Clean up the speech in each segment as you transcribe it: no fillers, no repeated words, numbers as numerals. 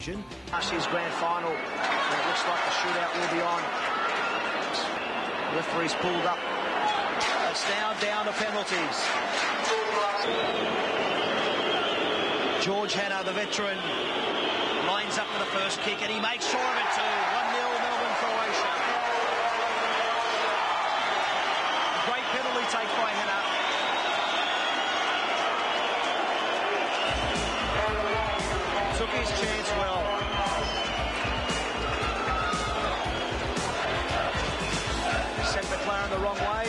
His grand final, and it looks like the shootout will be on. Referees pulled up. It's now down to penalties. George Hanna, the veteran, lines up for the first kick, and he makes sure of it too. 1-0 Melbourne Croatia. A great penalty take by Hanna. Took his chance well. Sent McLaren the wrong way.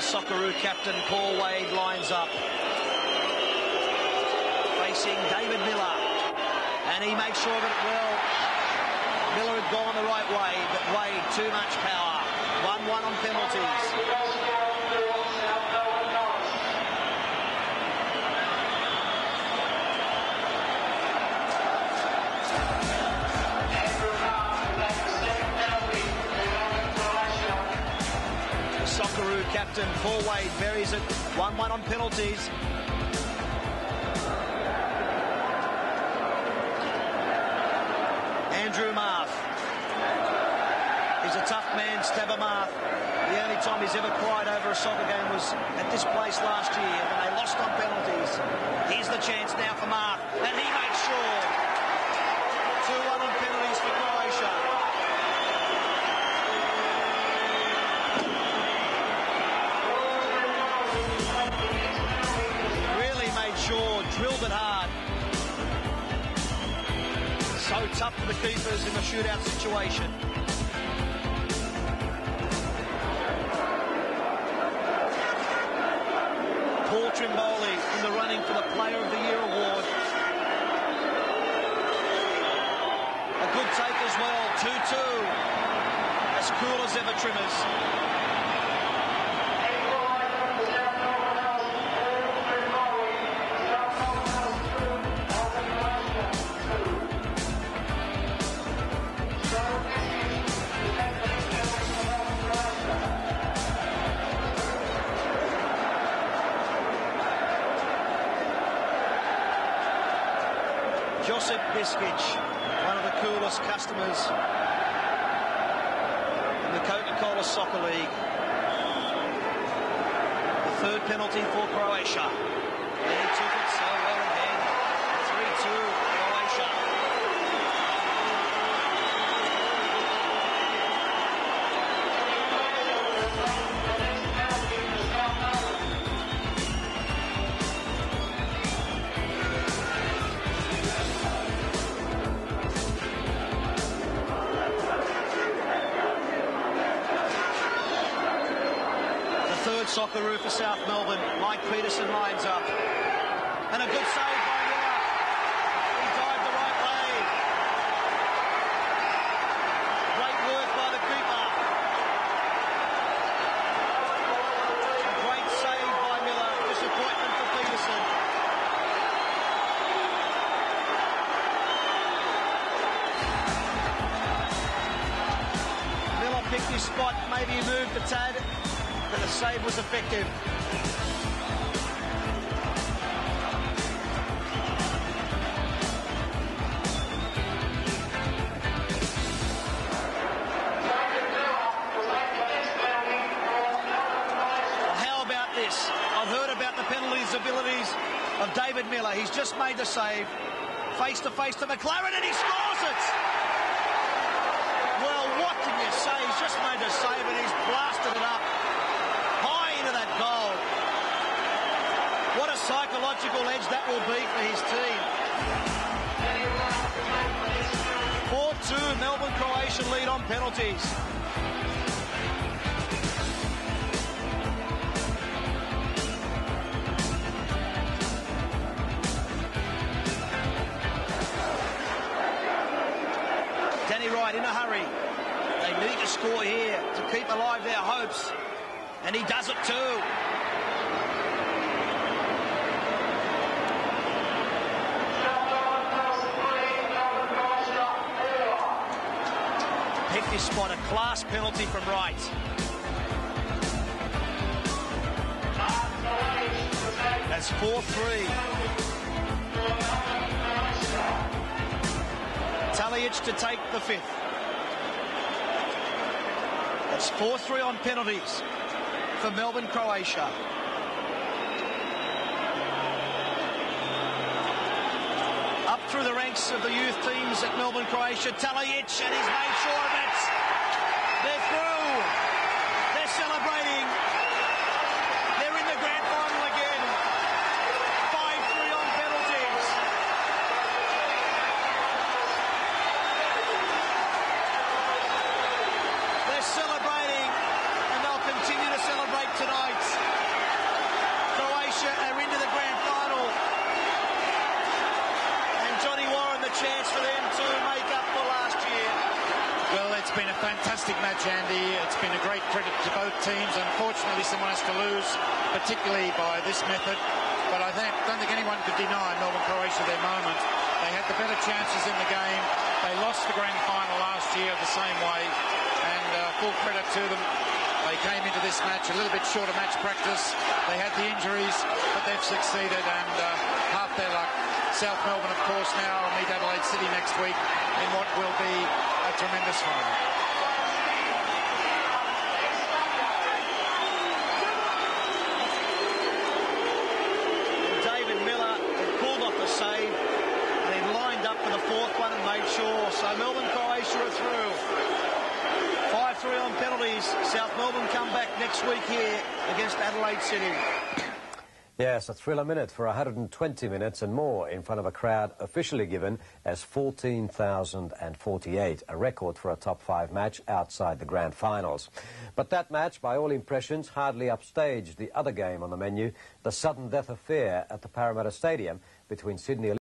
Socceroo captain Paul Wade lines up, facing David Miller, and he makes sure of it well. Miller had gone the right way, but Wade, too much power. 1-1 on penalties. Socceroo captain Paul Wade buries it. 1-1 on penalties. Andrew Marth. He's a tough man, Stabber Marth. The only time he's ever cried over a soccer game was at this place last year when they lost on penalties. Here's the chance now for Marth, and he makes sure. 2-1 on penalties for Croatia. Drilled it hard. So tough for the keepers in the shootout situation. Paul Trimboli in the running for the Player of the Year award. A good take as well. 2-2. As cool as ever, Trimmers. Josip Biskic, one of the coolest customers in the Coca-Cola Soccer League. The third penalty for Croatia. And he took it so well in hand. 3-2 Croatia. Socceroo for South Melbourne. Mike Peterson lines up. And a good save by Miller. He dived the right way. Great work by the keeper. A great save by Miller. Disappointment for Peterson. Miller picked his spot. Maybe he moved the tad. But the save was effective. How about this? I've heard about the penalties abilities of David Miller. He's just made the save. Face to McLaren, and he scores it! Well, what can you say? He's just made the save, and he's blasted it up. That goal. What a psychological edge that will be for his team. 4-2 Melbourne Croatian lead on penalties. Danny Wright in a hurry. They need to score here to keep alive their hopes. And he does it too. this spot, a class penalty from Wright. That's 4-3. Talajic to take the fifth. That's 4-3 on penalties for Melbourne Croatia. Up through the ranks of the youth teams at Melbourne Croatia, Talajic, and he's made sure of it. They're through. They're celebrating. They're in the grand final again. 5-3 on penalties. They're celebrating, and they'll continue to celebrate tonight. Croatia are into the grand final. Chance for them to make up for last year. Well, it's been a fantastic match, Andy. It's been a great credit to both teams. Unfortunately, someone has to lose, particularly by this method. But I don't think anyone could deny Melbourne Croatia their moment. They had the better chances in the game. They lost the grand final last year the same way. And full credit to them. They came into this match a little bit short of match practice. They had the injuries, but they've succeeded, and half their luck. South Melbourne, of course, now meet Adelaide City next week in what will be a tremendous final. David Miller had pulled off the save, and he lined up for the fourth one and made sure. So Melbourne Croatia are through. 5-3 on penalties. South Melbourne come back next week here against Adelaide City. Yes, a thriller minute for 120 minutes and more in front of a crowd officially given as 14,048, a record for a top-5 match outside the grand finals. But that match, by all impressions, hardly upstaged the other game on the menu, the sudden death of fear at the Parramatta Stadium between Sydney